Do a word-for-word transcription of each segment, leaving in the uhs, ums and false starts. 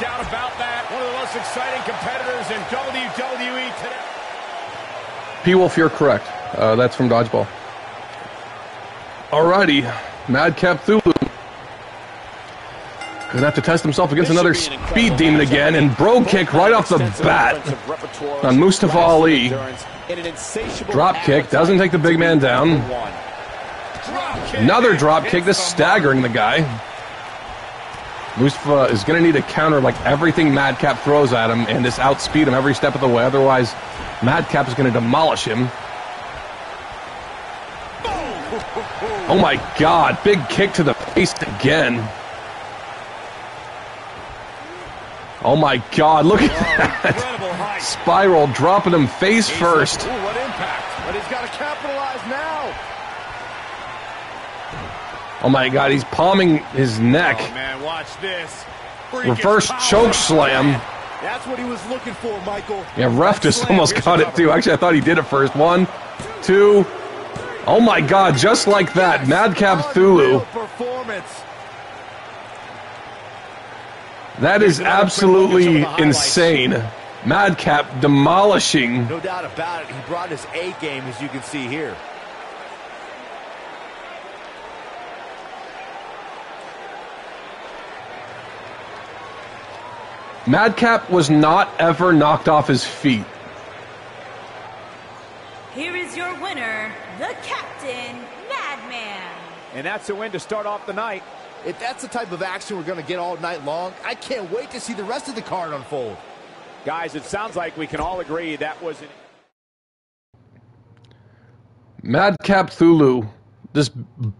Doubt about that. One of the most exciting competitors in W W E today. P. Wolf, you're correct. Uh, that's from Dodgeball. Alrighty, Madcap Thulu. Gonna have to test himself against this another speed demon again, and bro kick right off the bat on Mustafa Ali. Drop kick, doesn't take the big man down. Another drop kick, this staggering the guy. Mustafa is gonna need a counter like everything Madcap throws at him, and this outspeed him every step of the way, otherwise Madcap is gonna demolish him. Oh my god, big kick to the face again. Oh my god, look at that! Spiral dropping him face first. Ooh, what impact, but he's got to capitalize now. Oh my god, he's palming his neck. Oh man, watch this. Reverse choke slam. That's what he was looking for, Michael. Yeah, ref just almost got it too. Actually, I thought he did it first. One, two. Oh my god, just like that, Madcap Thulu. That is absolutely insane. Madcap demolishing. No doubt about it. He brought his A game, as you can see here. Madcap was not ever knocked off his feet. Here is your winner, the Captain Madman. And that's a win to start off the night. If that's the type of action we're going to get all night long, I can't wait to see the rest of the card unfold. Guys, it sounds like we can all agree that was an... Madcap Thulu, this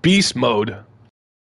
beast mode.